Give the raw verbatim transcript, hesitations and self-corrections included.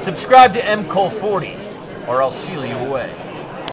Subscribe to M Kohl forty, or I'll seal you away.